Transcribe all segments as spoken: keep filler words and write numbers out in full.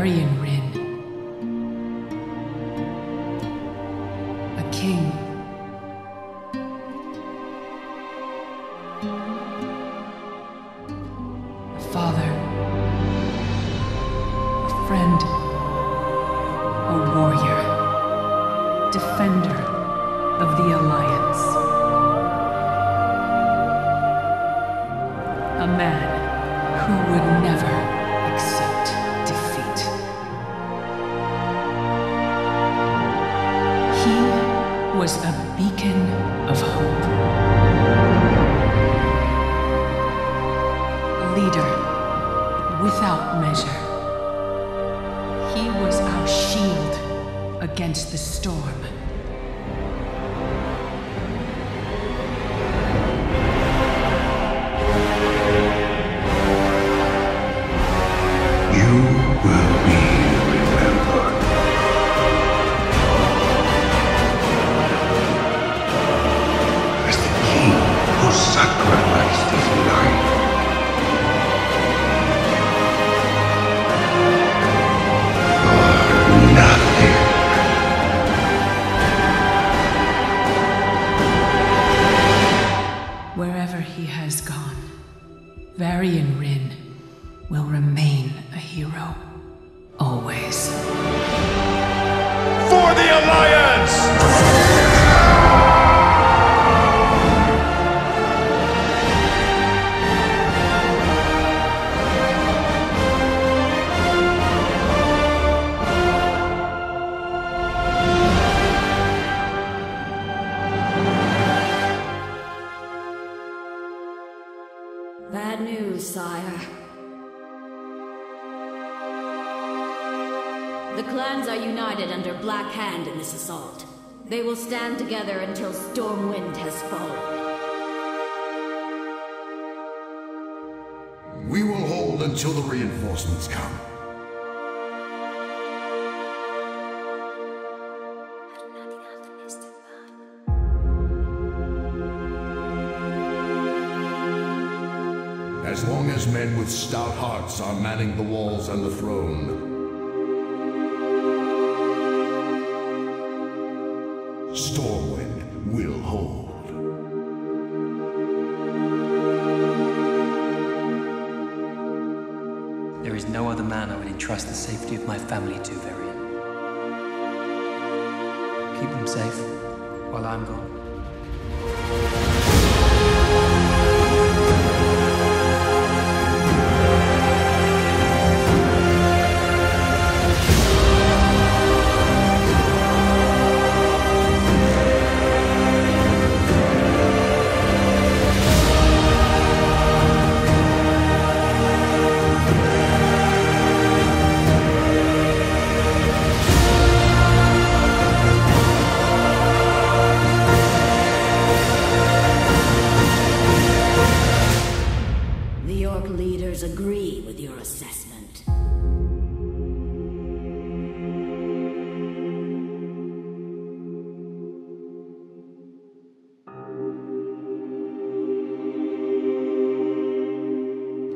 Varian Wrynn, a king. They will stand together until Stormwind has fallen. We will hold until the reinforcements come. As long as men with stout hearts are manning the walls and the throne, Stormwind will hold. There is no other man I would entrust the safety of my family to, Varian. Keep them safe while I'm gone.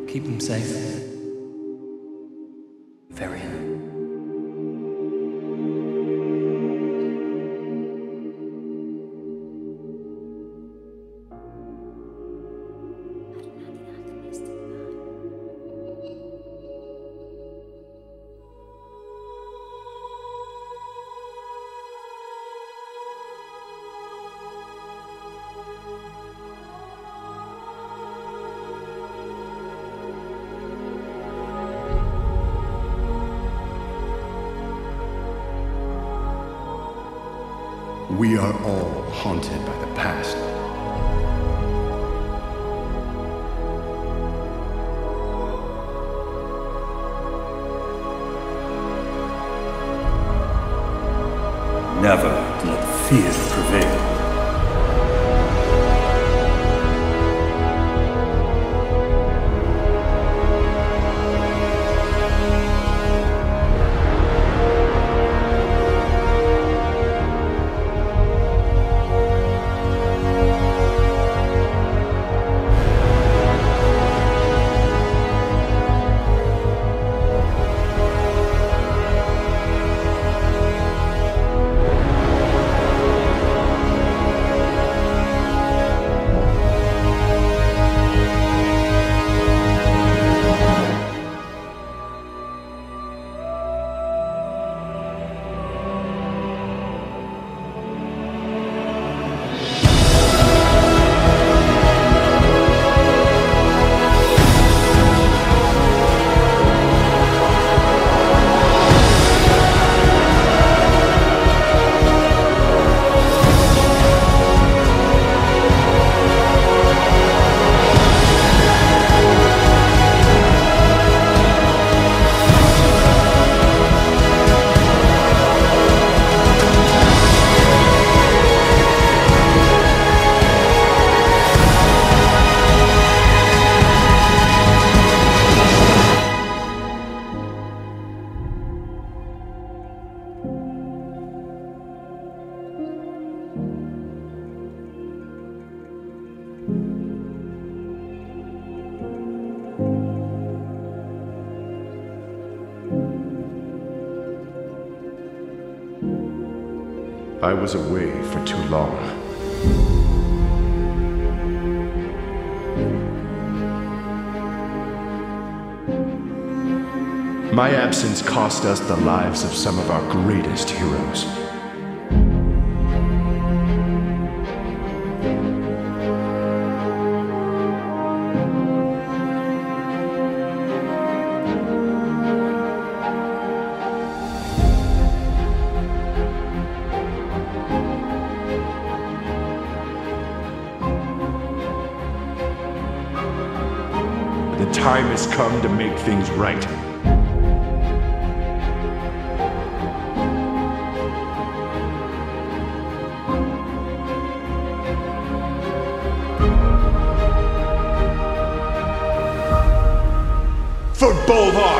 Keep them safe, Varian. We are all haunted by the past. Never let fear prevail. I was away for too long. My absence cost us the lives of some of our greatest heroes. Time has come to make things right. For Bolvar!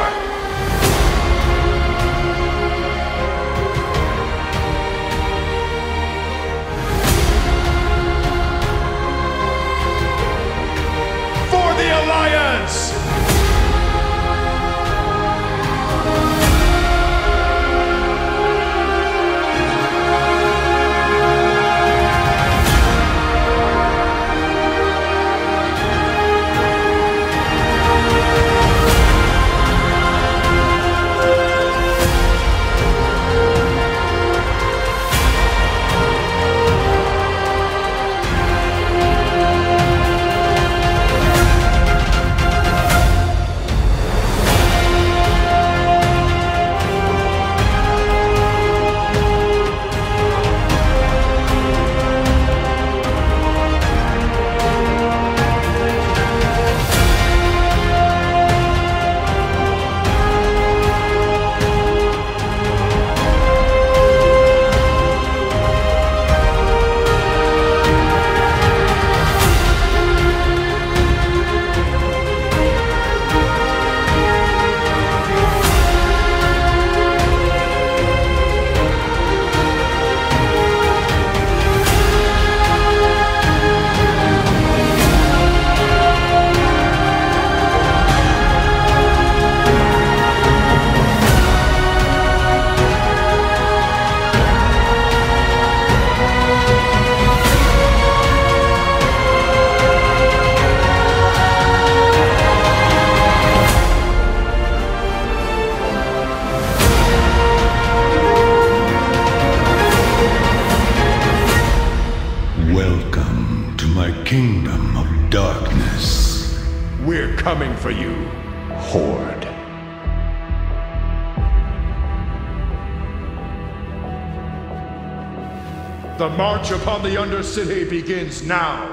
The march upon the Undercity begins now!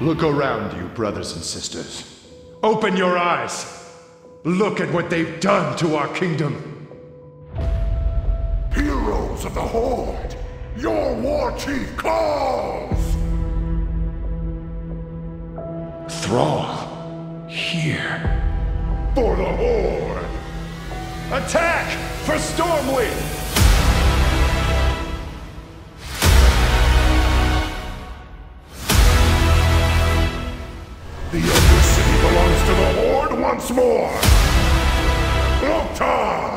Look around you, brothers and sisters. Open your eyes! Look at what they've done to our kingdom! Heroes of the Horde! Your Warchief calls! Thrall, here. For the Horde! Attack for Stormwind! The Undercity belongs to the Horde once more! Loktar!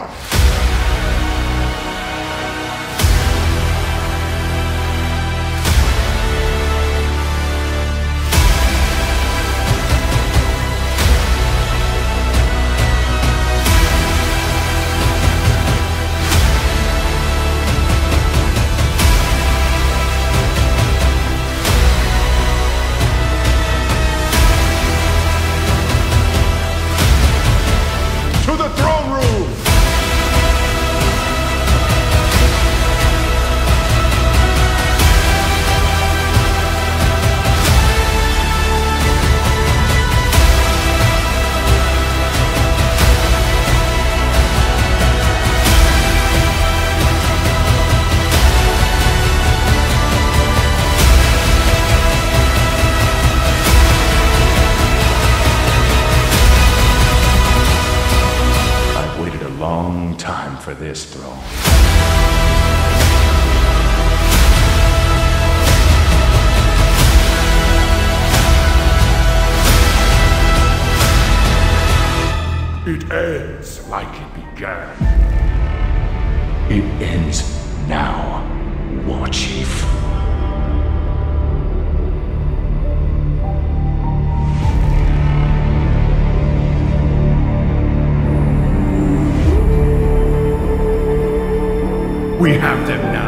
for this throne. It ends like it began. It ends now, Warchief. We have them now.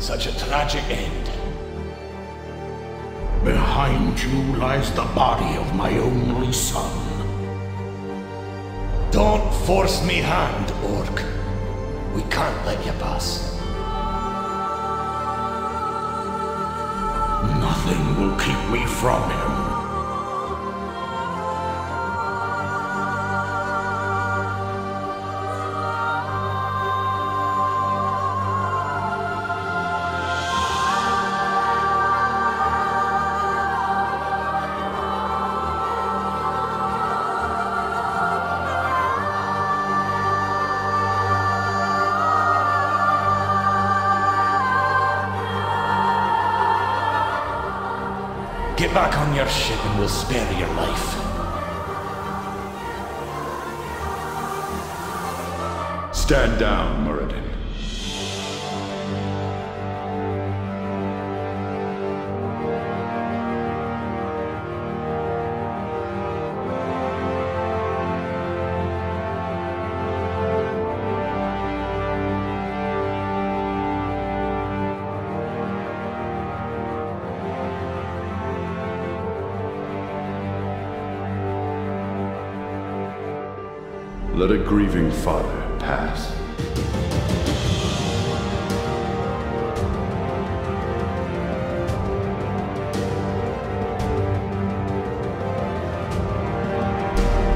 Such a tragic end. Behind you lies the body of my only son. Don't force me hand, Orc. We can't let you pass. Nothing will keep me from him. Get back on your ship and we'll spare your life. Stand down, Muradin. Let a grieving father pass.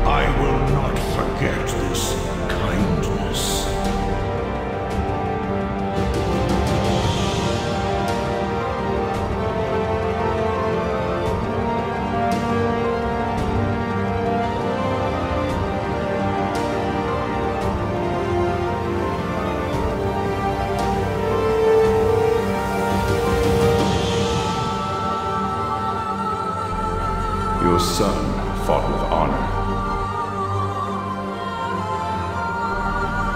I will not forget this kindness. Your son fought with honor.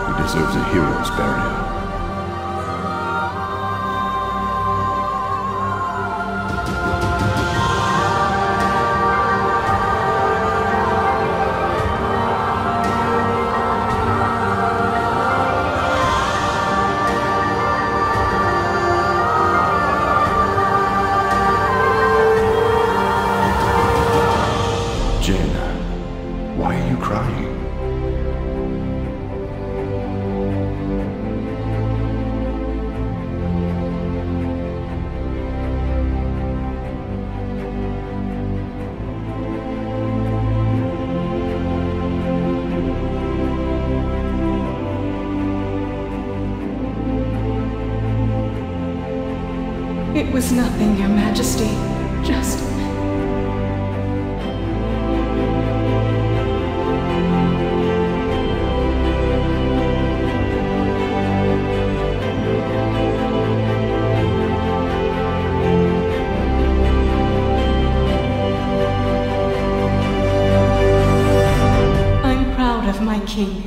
He deserves a hero's burial. It was nothing, Your Majesty. Just... I'm proud of my king.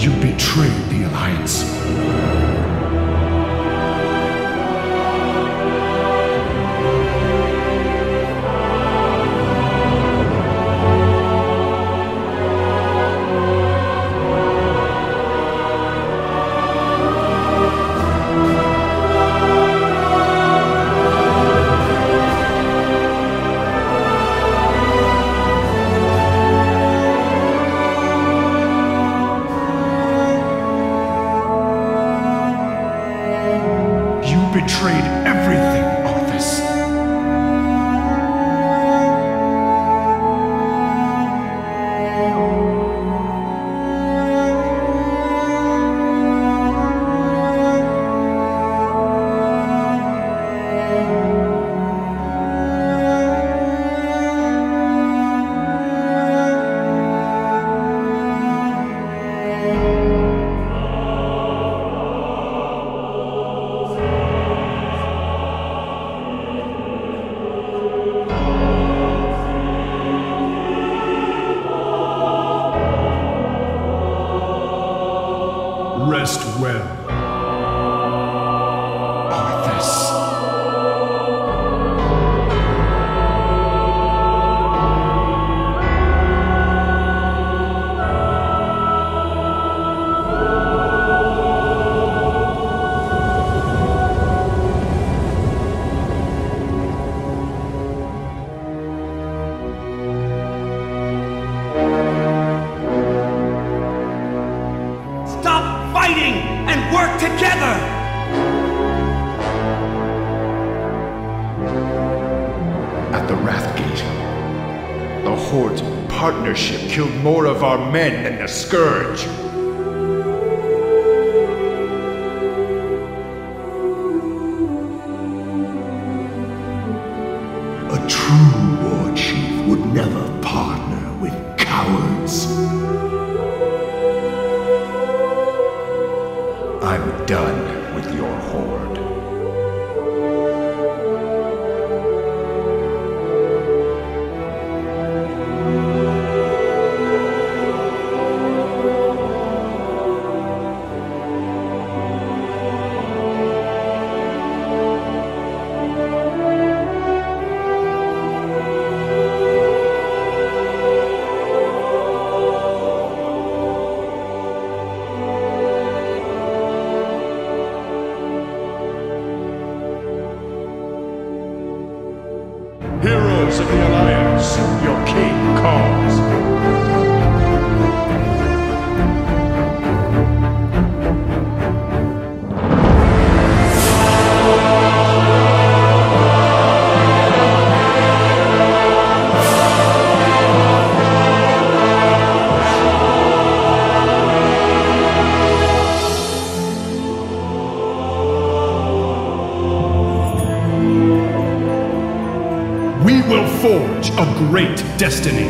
You betrayed the Alliance. Betrayed everything, Arthas. Rest well, Arthas. And work together! At the Wrath Gate, the Horde partnership killed more of our men than the Scourge. A true Warchief would never partner with cowards. I'm done with your horde. A great destiny.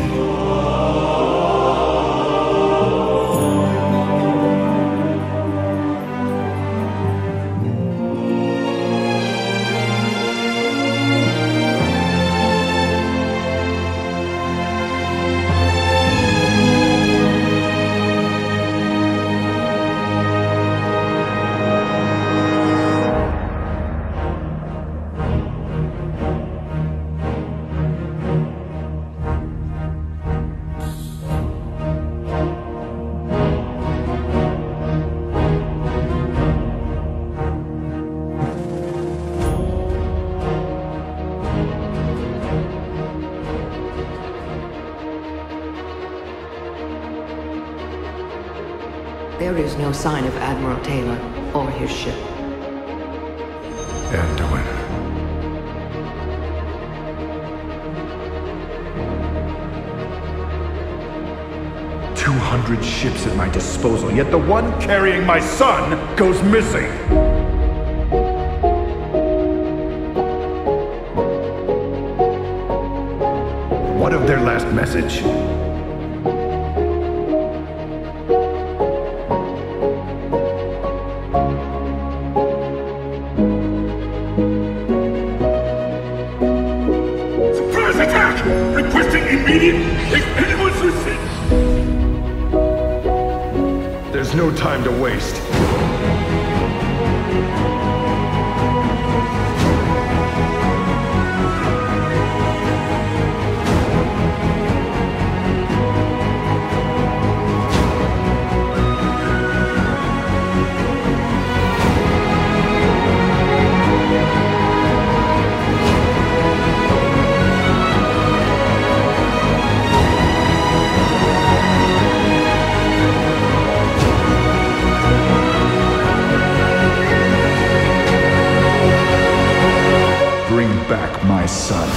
There is no sign of Admiral Taylor or his ship. Anduin. Two hundred ships at my disposal, yet the one carrying my son goes missing. What of their last message? There's no time to waste. Back my son.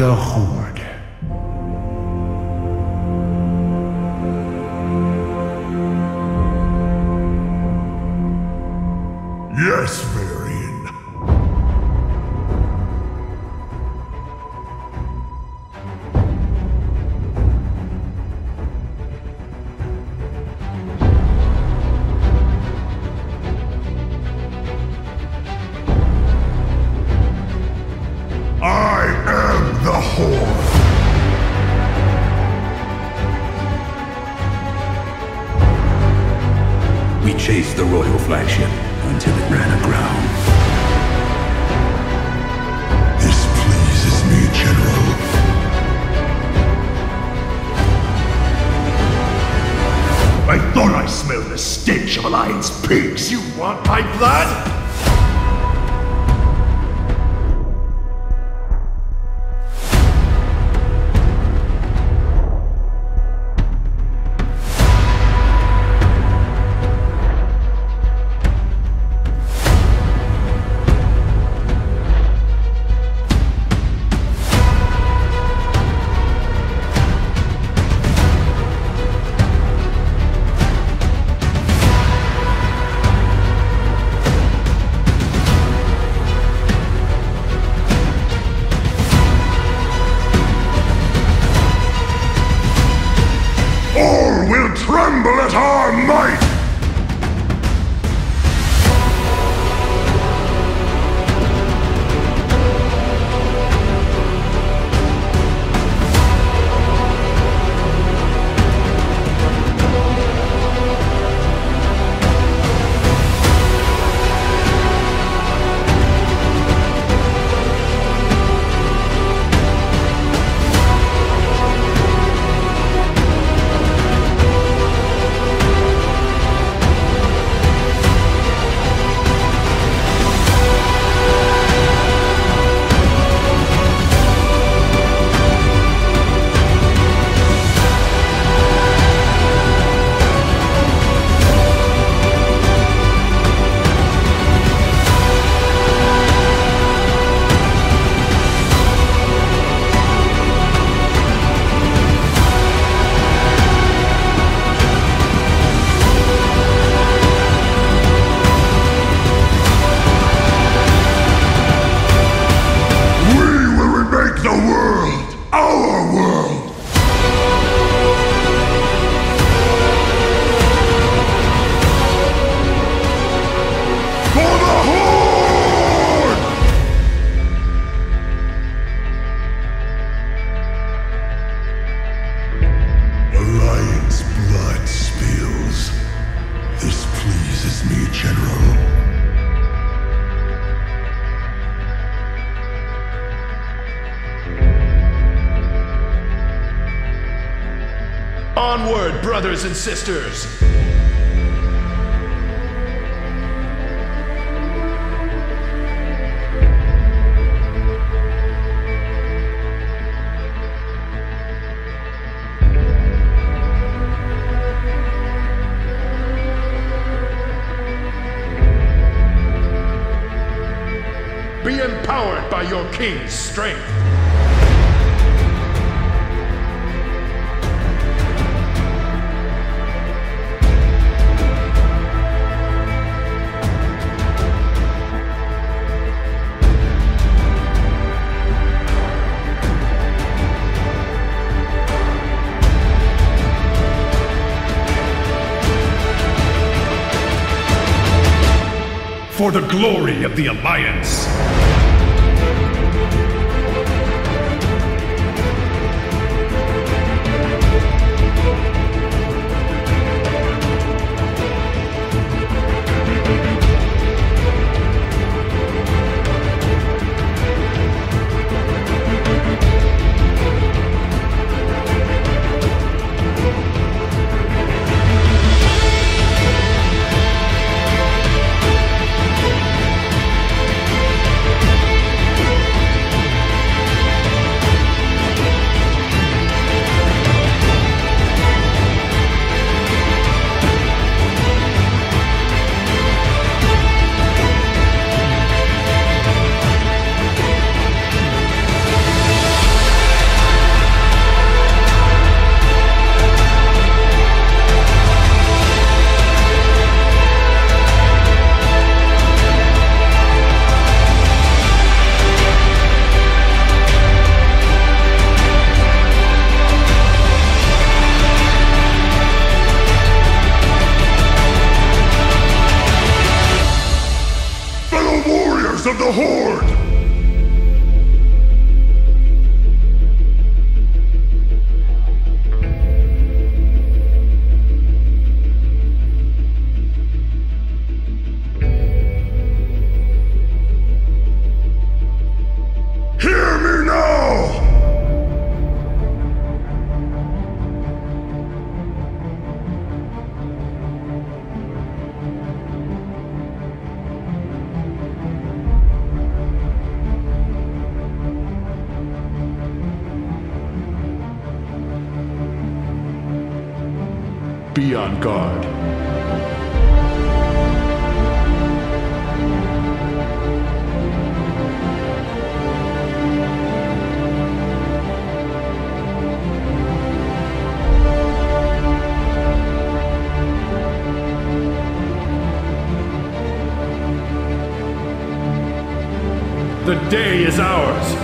the Horde. Yes, Varian. I am the Horde. We chased the royal flagship until it ran aground. This pleases me, General. I thought I smelled the stench of Alliance pigs. You want my blood? Onward, brothers and sisters! Be empowered by your king's strength! For the glory of the Alliance! members of the Horde! Be on guard. The day is ours.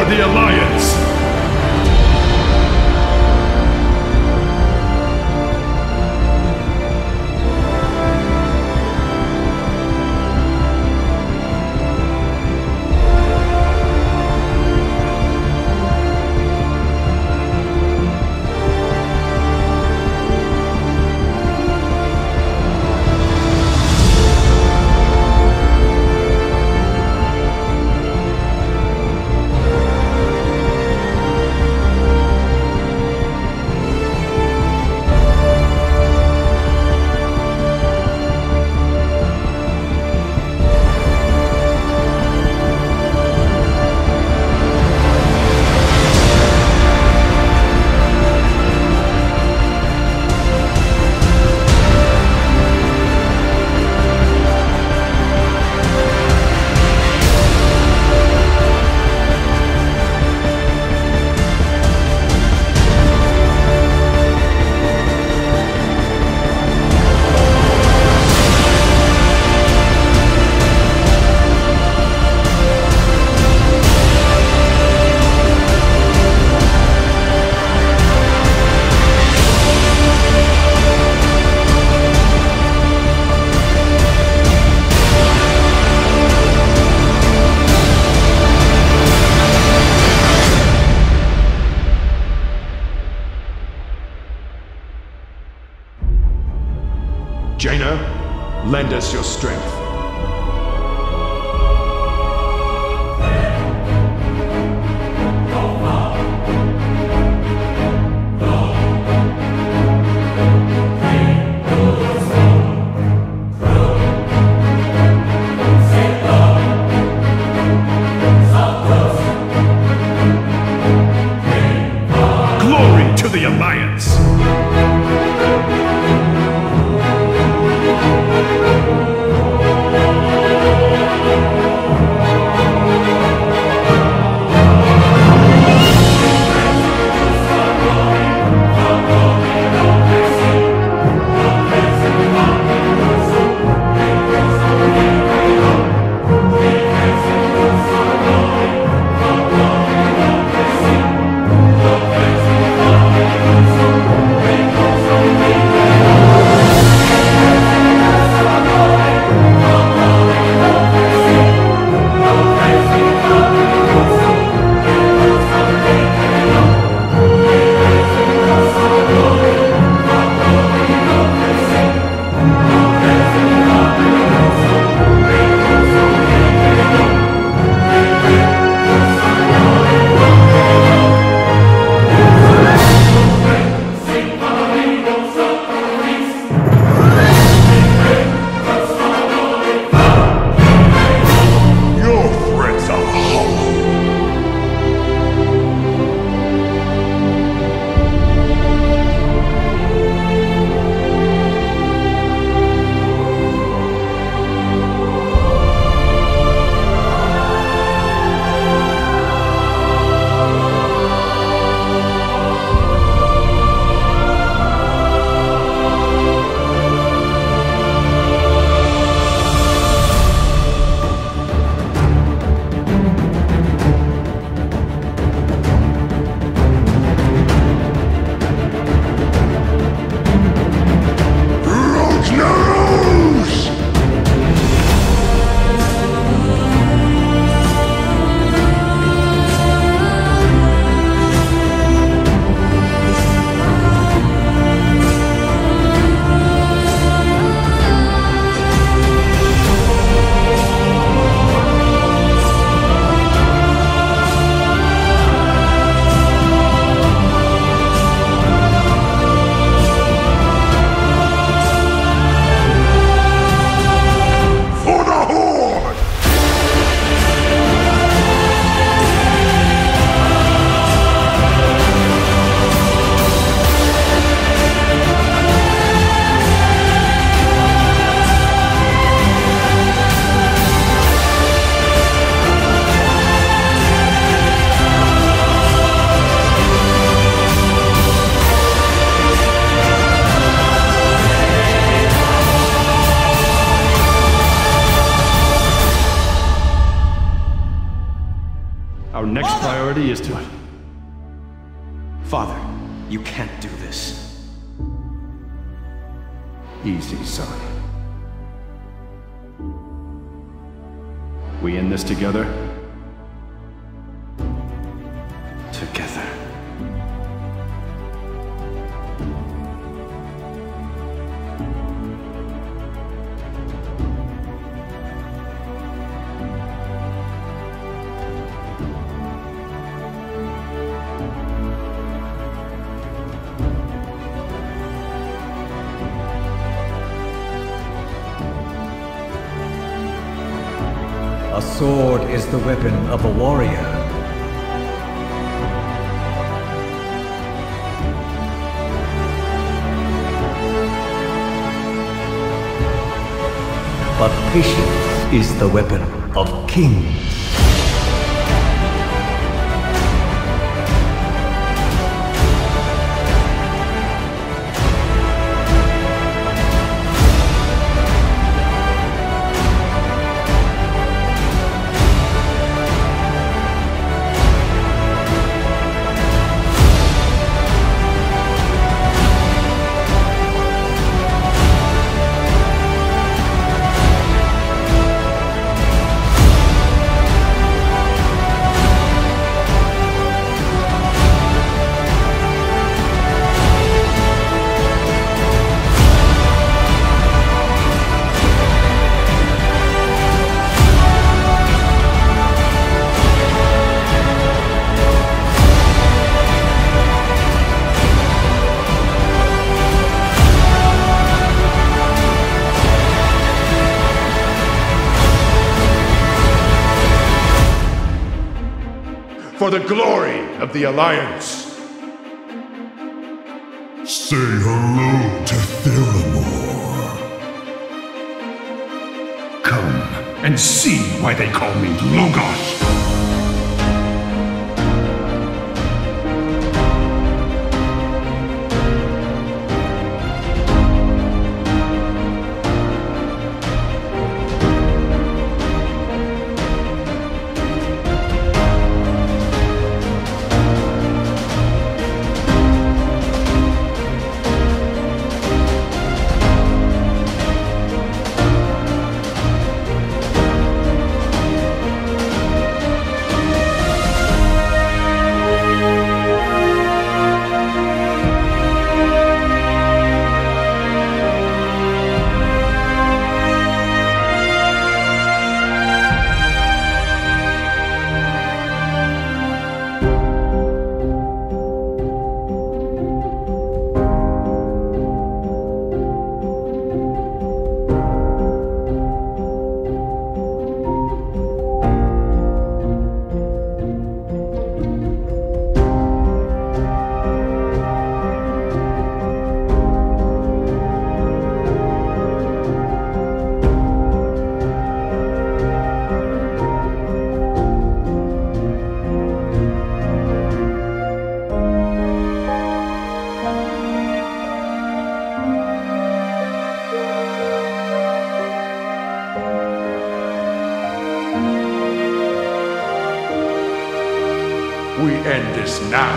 The Alliance! Jaina, lend us your strength. Glory to the Alliance! Oh next Father! priority is to... What? Father, you can't do this. Easy, son. We in this together? Together. A sword is the weapon of a warrior. But patience is the weapon of kings. For the glory of the Alliance! Say hello to Thel'varimor. Come and see why they call me Logos! We end this now.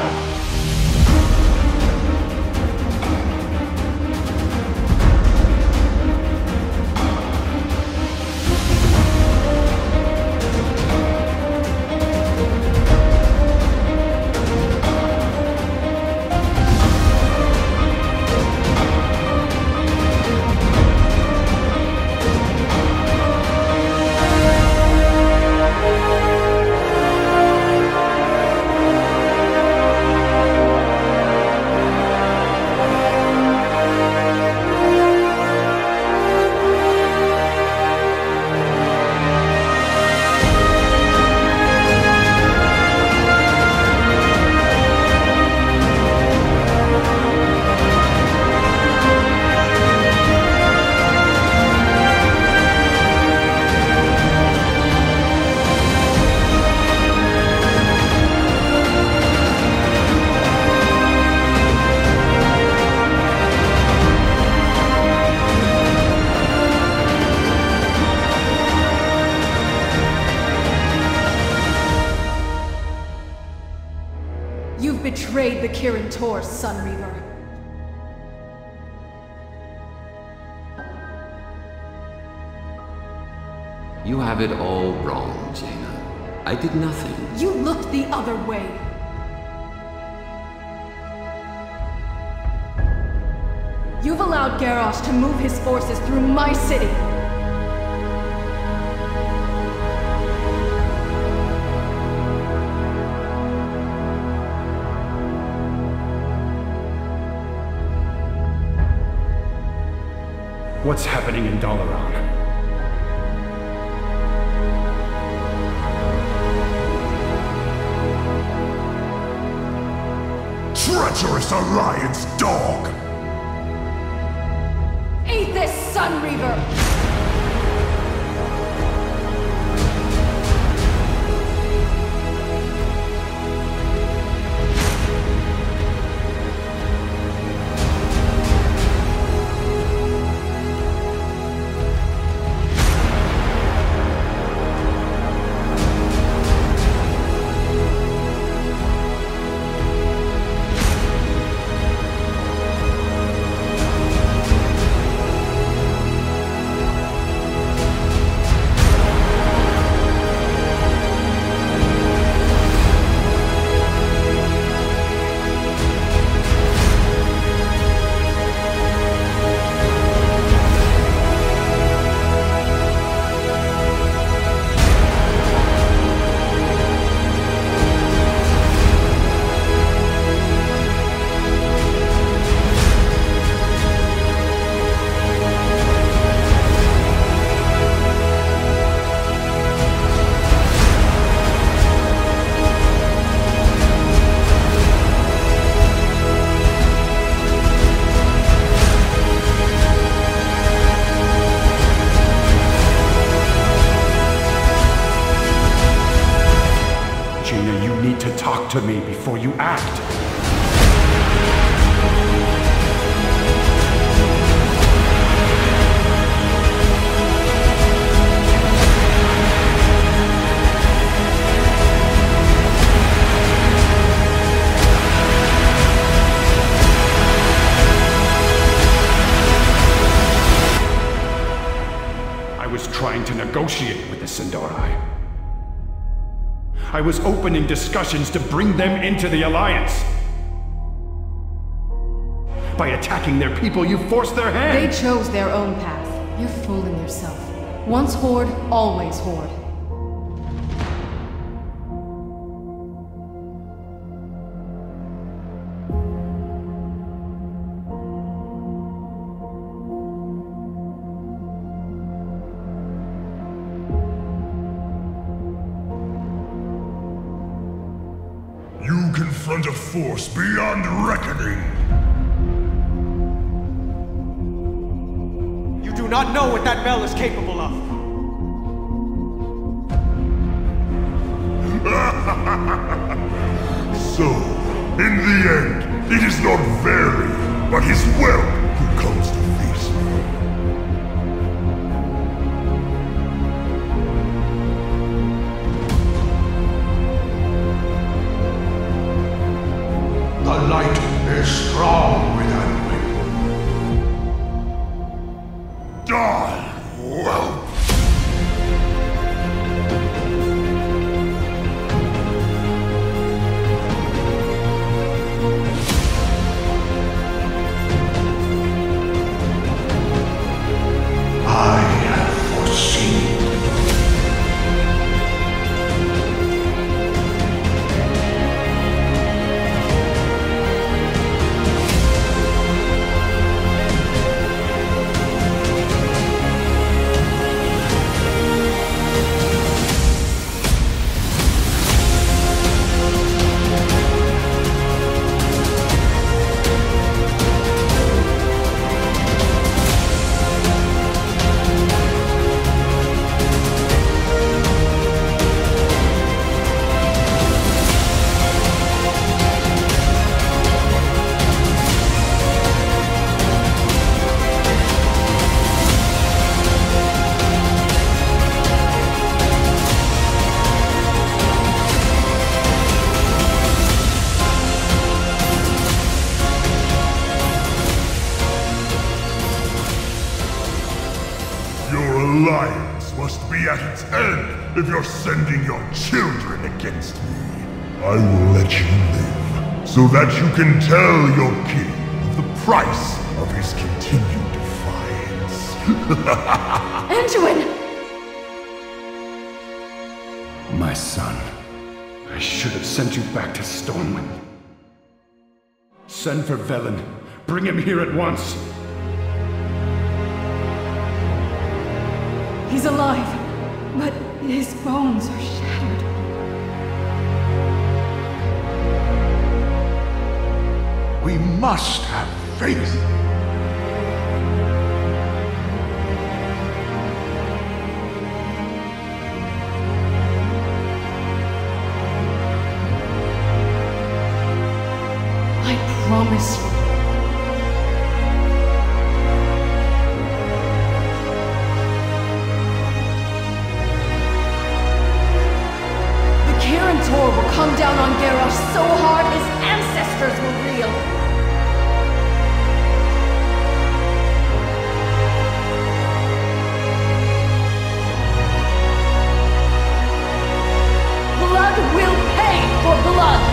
the Kirin Tor, Sunreaver. You have it all wrong, Jaina. I did nothing. You looked the other way. You've allowed Garrosh to move his forces through my city! What's happening in Dalaran? Treacherous Alliance dog! Eat this, Sunreaver! To me before you act. I was trying to negotiate with the Sindorai. I was opening discussions to bring them into the Alliance. By attacking their people, you forced their hand! They chose their own path. You're fooling yourself. Once Horde, always Horde. Confront a force beyond reckoning. You do not know what that bell is capable of. So, in the end, it is not Varian, but his whelp who comes to feast me. The light is strong with Anduin. Die, whelp! I have foreseen. alliance must be at its end if you're sending your children against me. I will let you live, so that you can tell your king of the price of his continued defiance. Anduin! My son, I should have sent you back to Stormwind. Send for Velen. Bring him here at once. He's alive, but his bones are shattered. We must have faith. I promise you. Will come down on Garrosh so hard his ancestors will reel. Blood will pay for blood.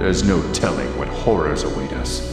There's no telling what horrors await us.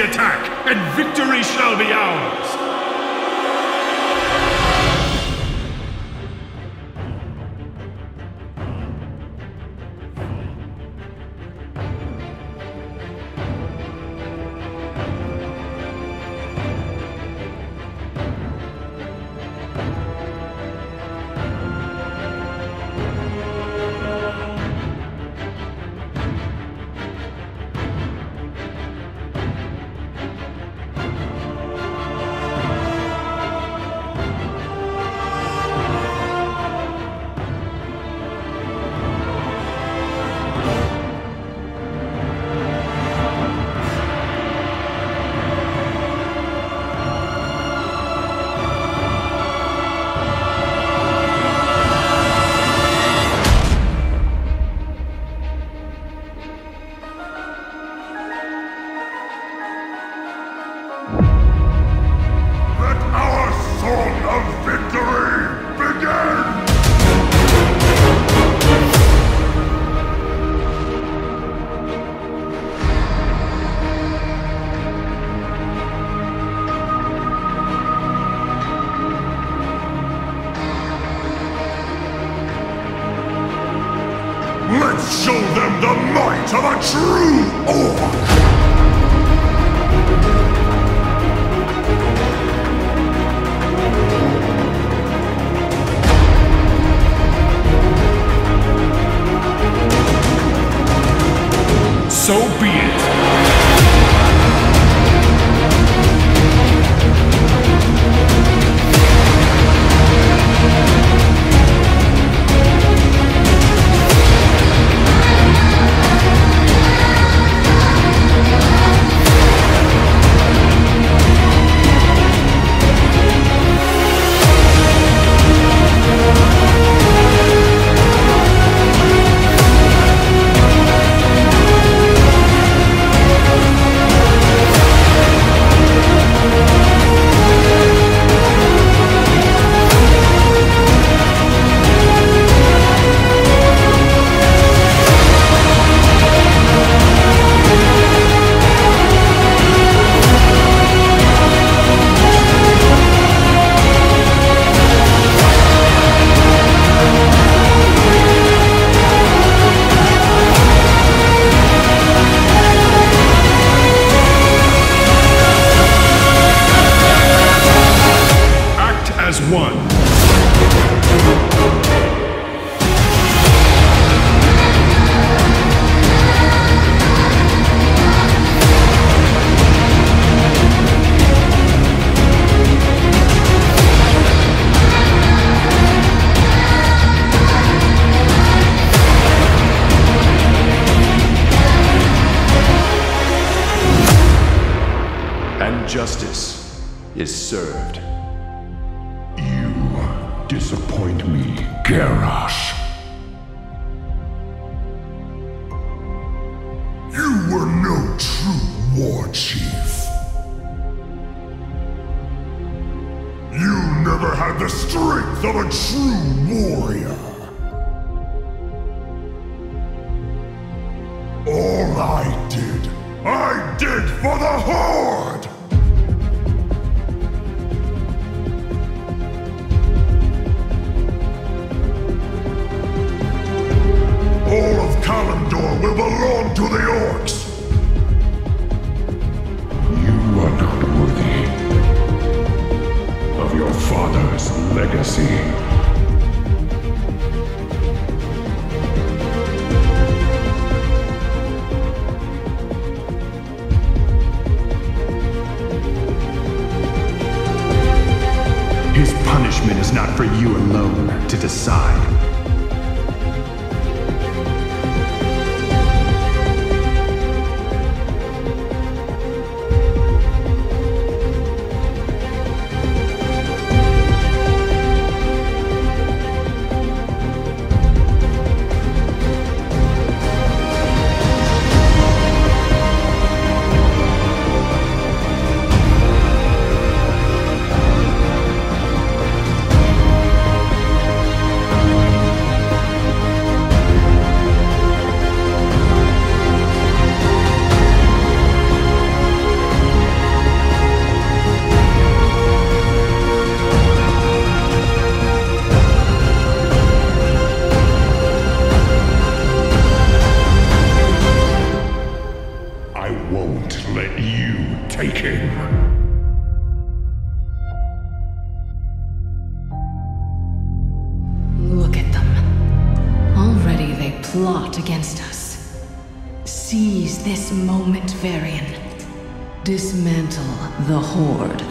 the attack, and victory shall be ours! Justice is served. You disappoint me, Garrosh. You were no true Warchief. You never had the strength of a true warrior. All I did, I did for the Horde! All of Kalimdor will belong to the Orcs! You are not worthy of your father's legacy. His punishment is not for you alone to decide. Look at them. Already they plot against us. Seize this moment, Varian. Dismantle the Horde.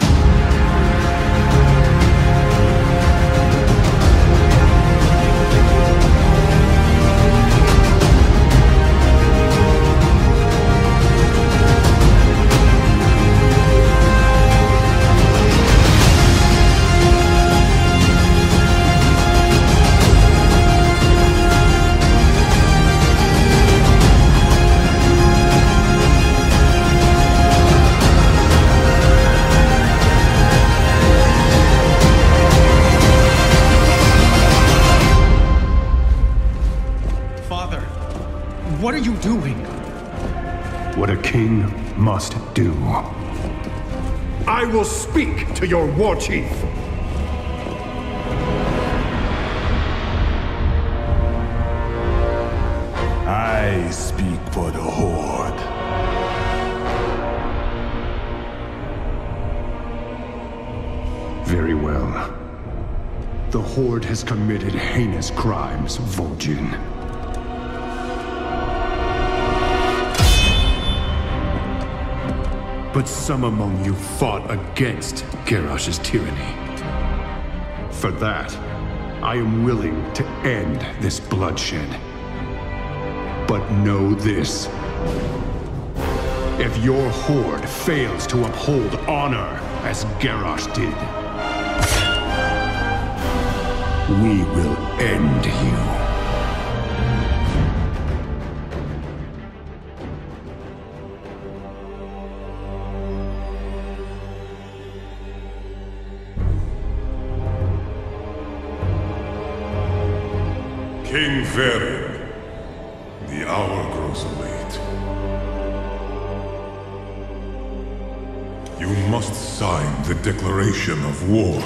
Must do. I will speak to your Warchief. I speak for the Horde. Very well. The Horde has committed heinous crimes, Vol'jin. But some among you fought against Garrosh's tyranny. For that, I am willing to end this bloodshed. But know this. If your Horde fails to uphold honor as Garrosh did, we will end you. King Varian, the hour grows late. You must sign the declaration of war.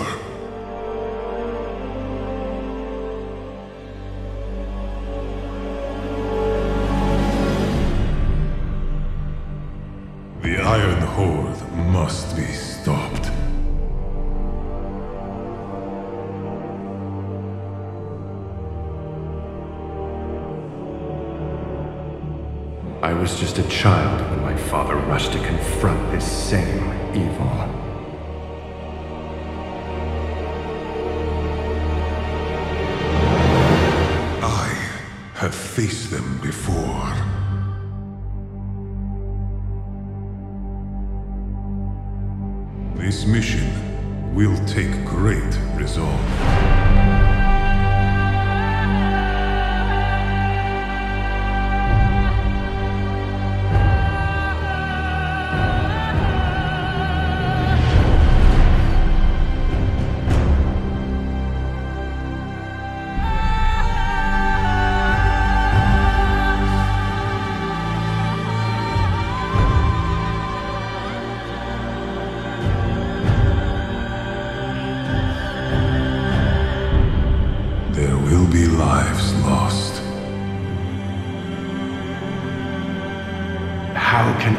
The Iron Horde must be stopped. I was just a child when my father rushed to confront this same evil. I have faced them before. This mission will take great resolve.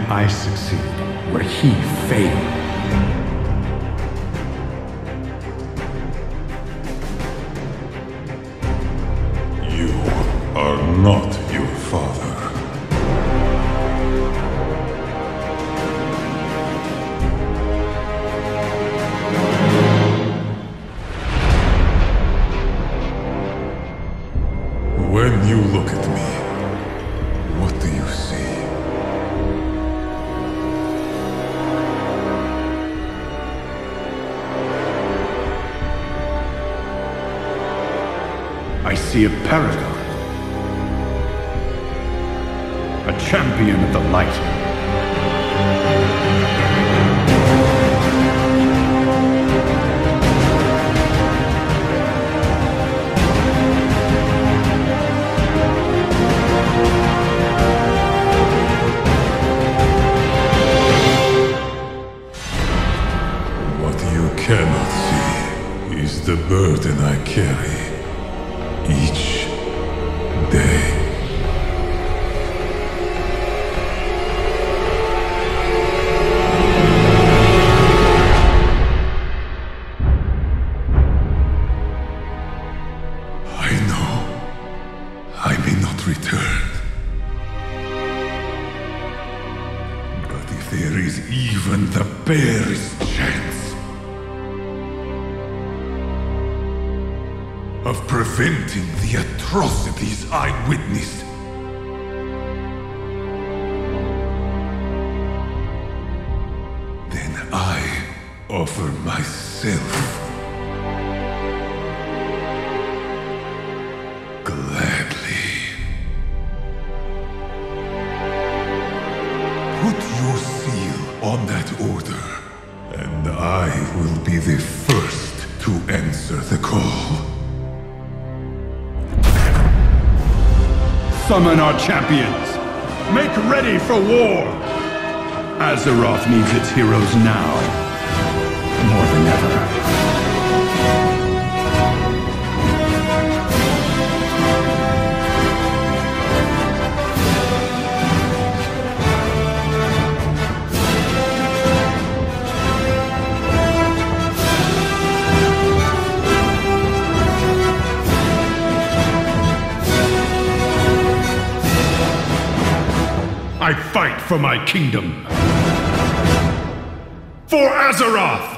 I succeed where he failed. You are not your father. When you look at me, what do you see? I see a paragon, a champion of the light. What you cannot see is the burden I carry. Each day. chance of preventing the atrocities I witnessed. Then I offer myself. Summon our champions! Make ready for war! Azeroth needs its heroes now, more than ever. I fight for my kingdom. For Azeroth!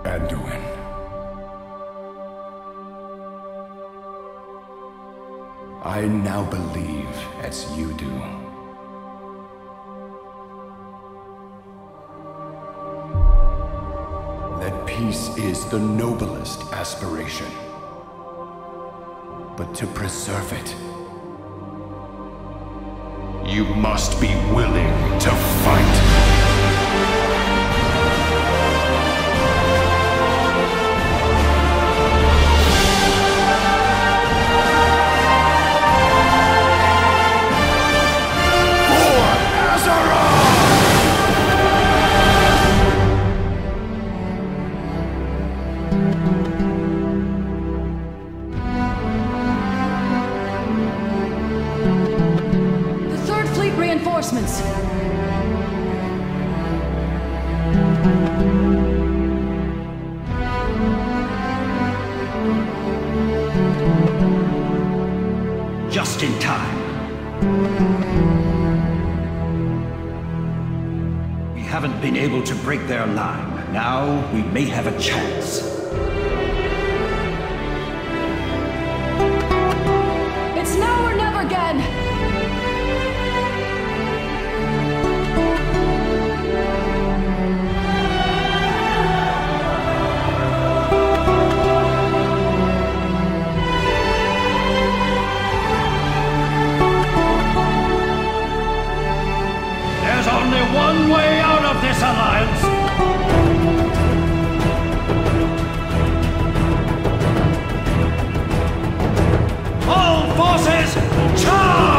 Anduin. I now believe as you do. That peace is the noblest aspiration. But to preserve it, you must be willing to fight. reinforcements. Just in time. We haven't been able to break their line. Now we may have a chance. It's now or never, Gen! One way out of this alliance! All forces, charge!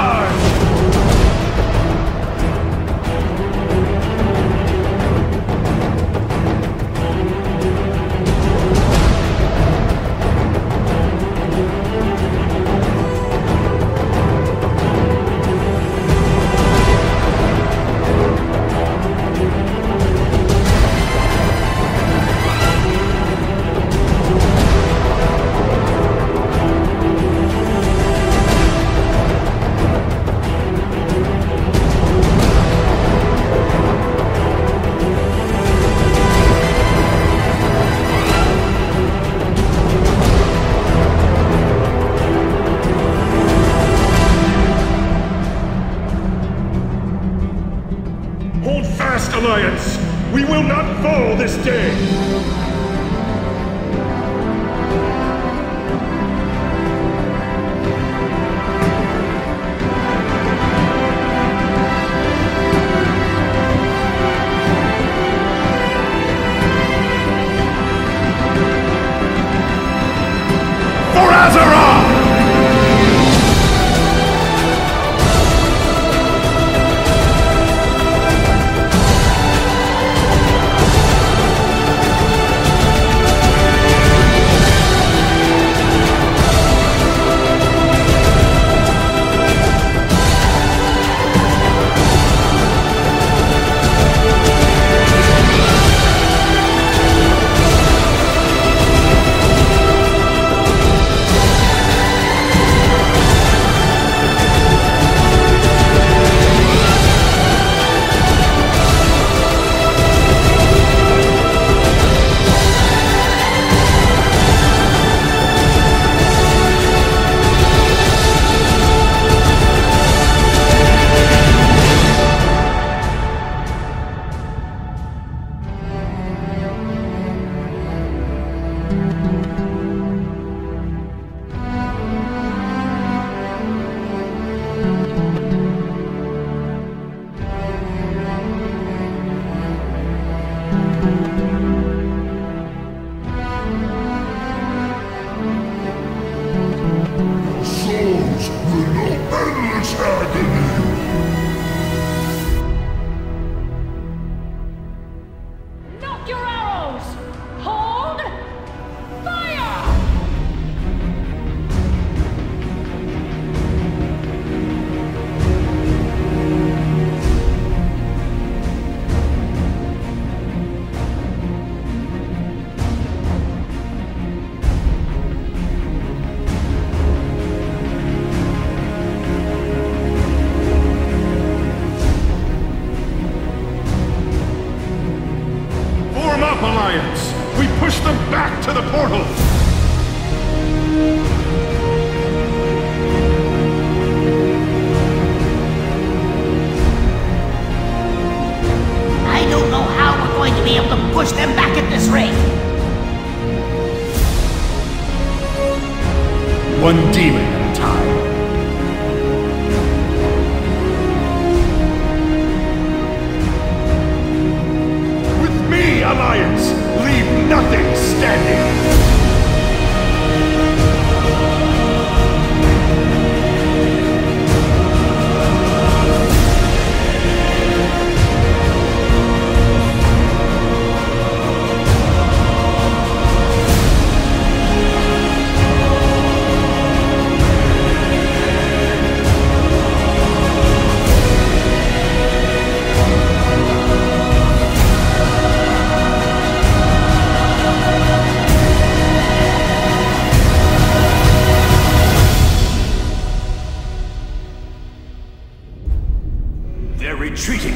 They're retreating!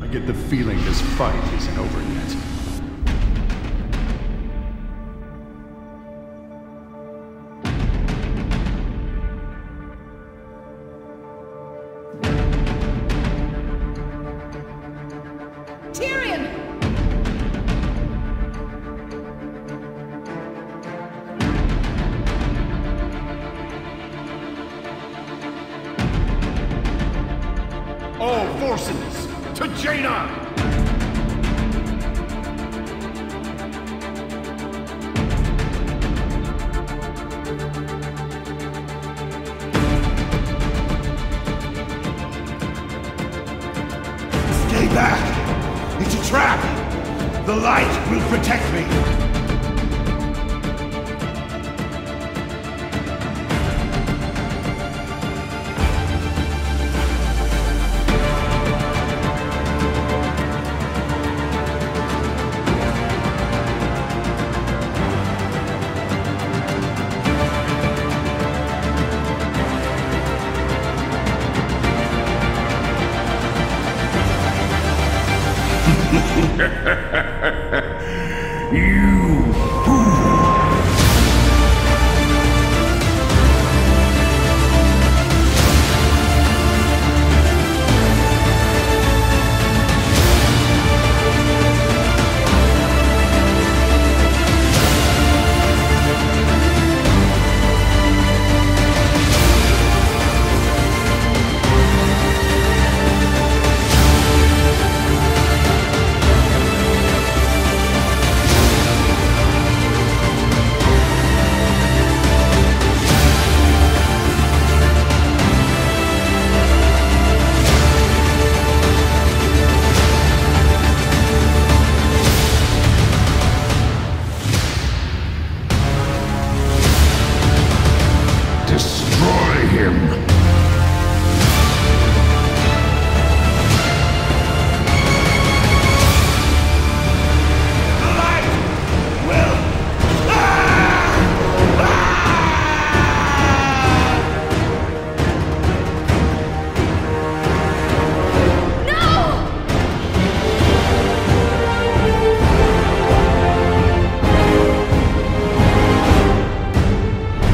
I get the feeling this fight isn't over yet.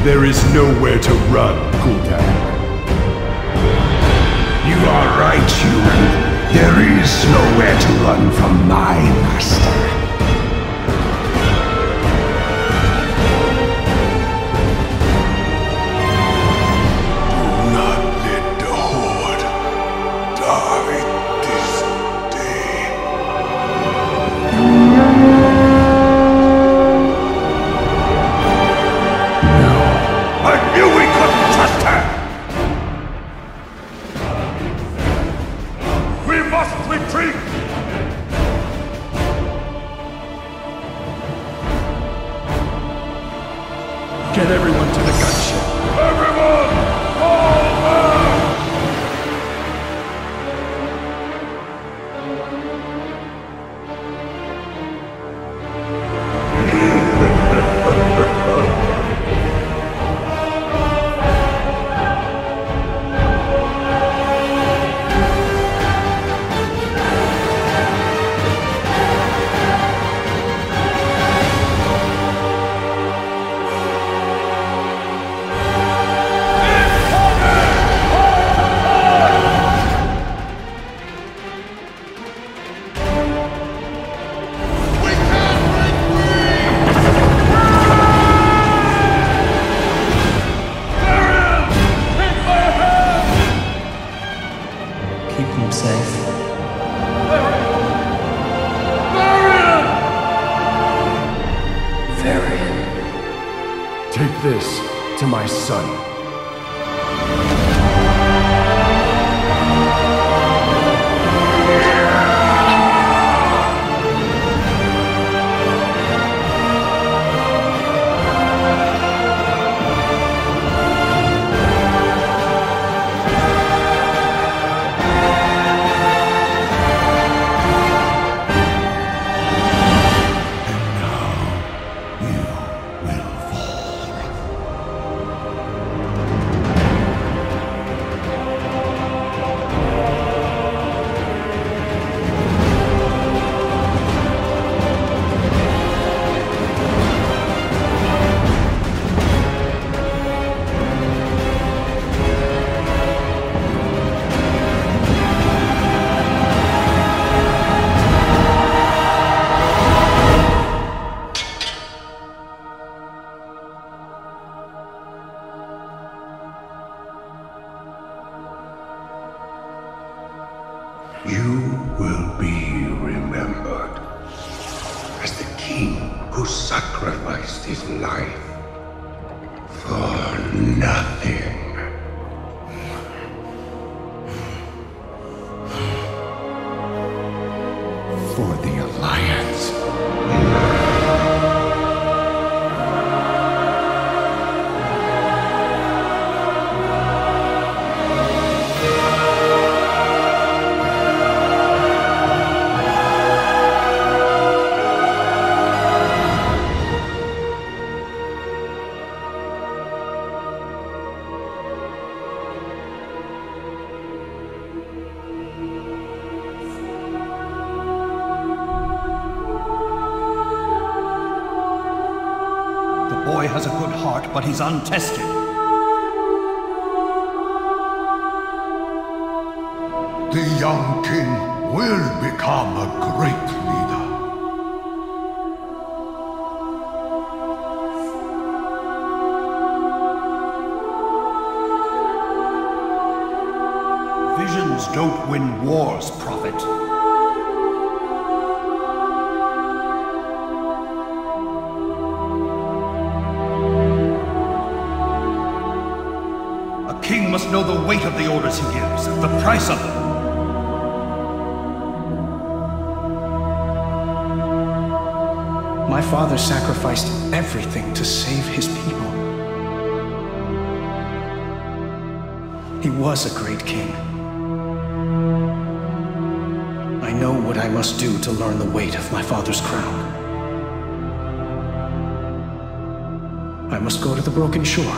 There is nowhere to run, Kul'dan. You are right, human. There is nowhere to run from my master. You will be remembered as the king who sacrificed his life for nothing. For the Alliance. But he's untested. The young king will become a great leader. Visions don't win wars, prophet. Must know the weight of the orders he gives, the price of them. My father sacrificed everything to save his people. He was a great king. I know what I must do to learn the weight of my father's crown. I must go to the broken shore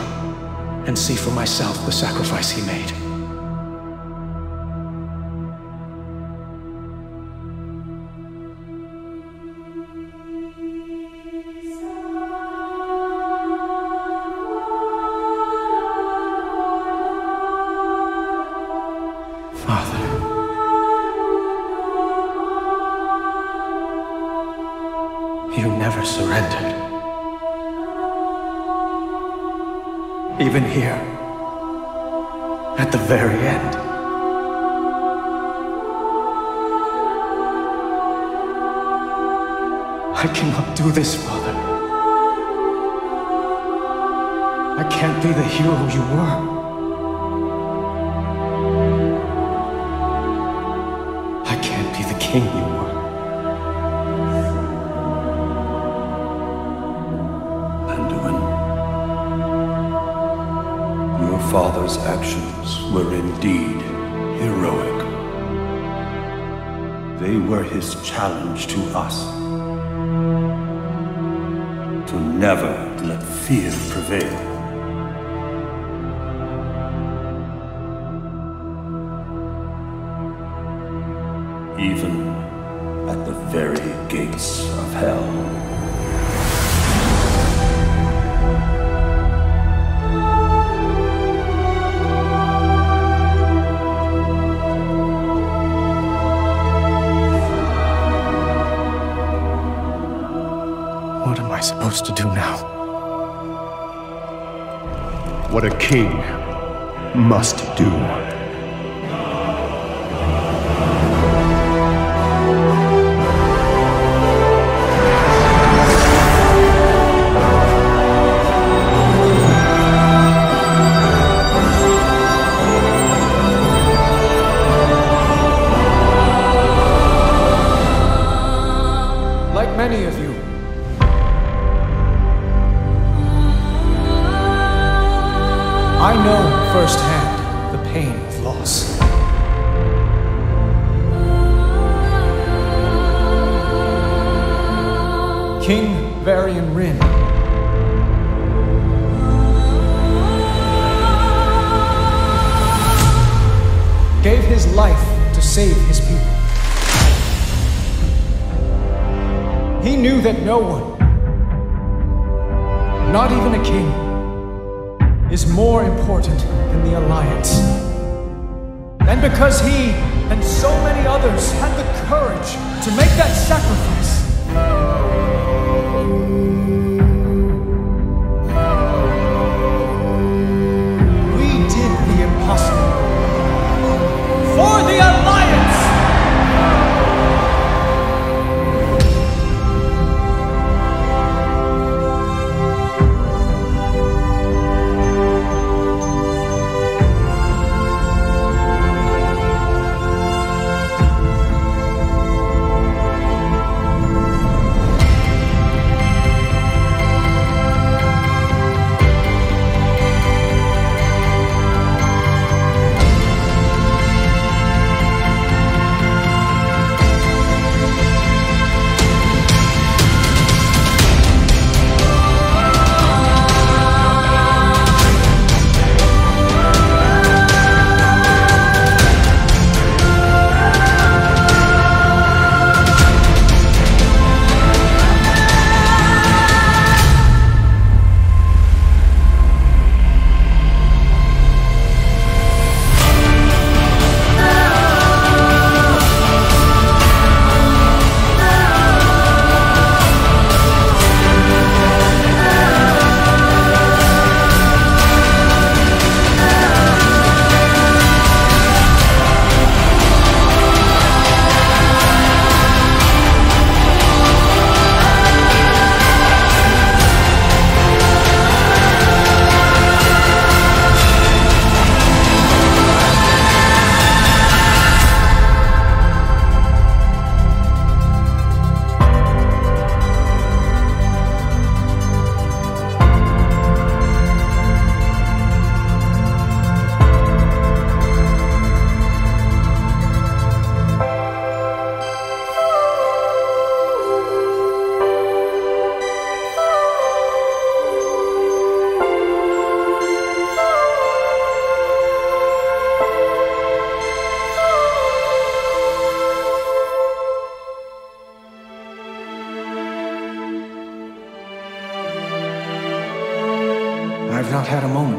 and see for myself the sacrifice he made. Father, you never surrendered. Even here, at the very end. I cannot do this, Father. I can't be the hero you were. I can't be the king you were. Father's actions were indeed heroic. They were his challenge to us. To never let fear prevail. Even at the very gates of hell. Supposed to do now? What a king must do. Like many of you, I know firsthand the pain of loss. King Varian Wrynn gave his life to save his people. He knew that no one, not even a king, is more important than the Alliance. And because he and so many others had the courage to make that sacrifice, we did the impossible for the Alliance!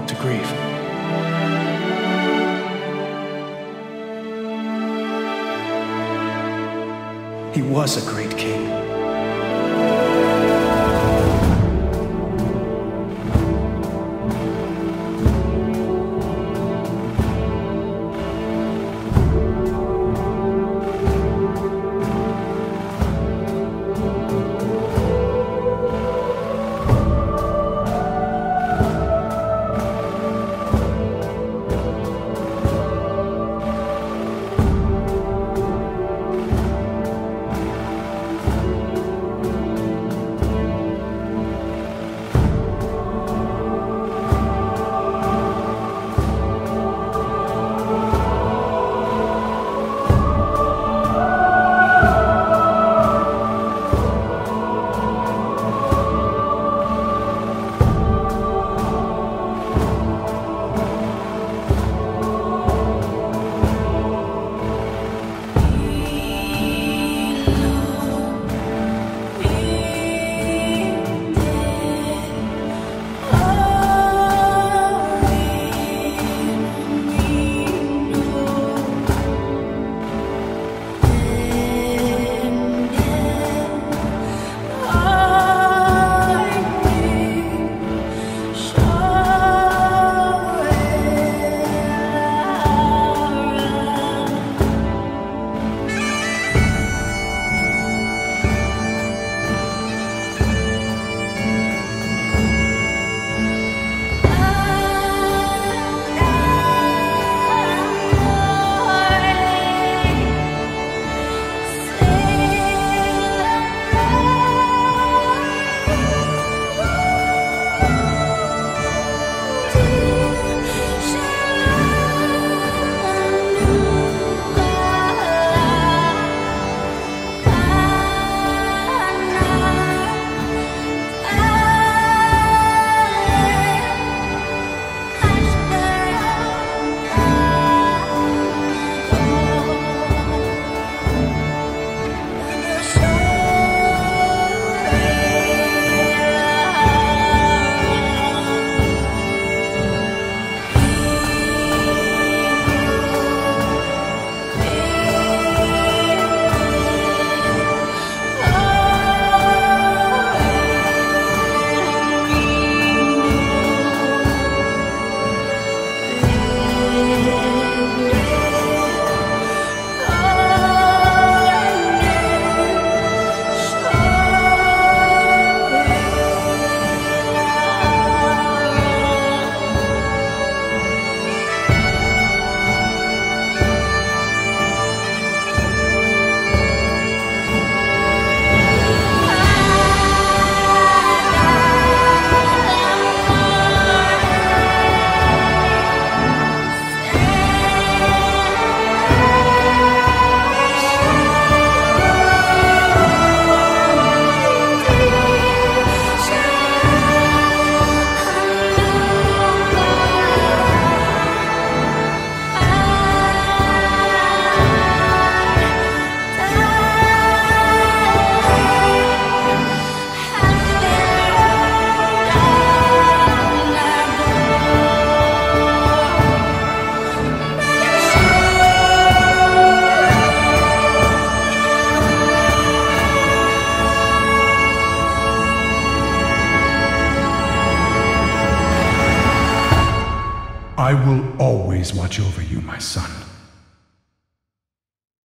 to grieve. He was a great king. I will always watch over you, my son.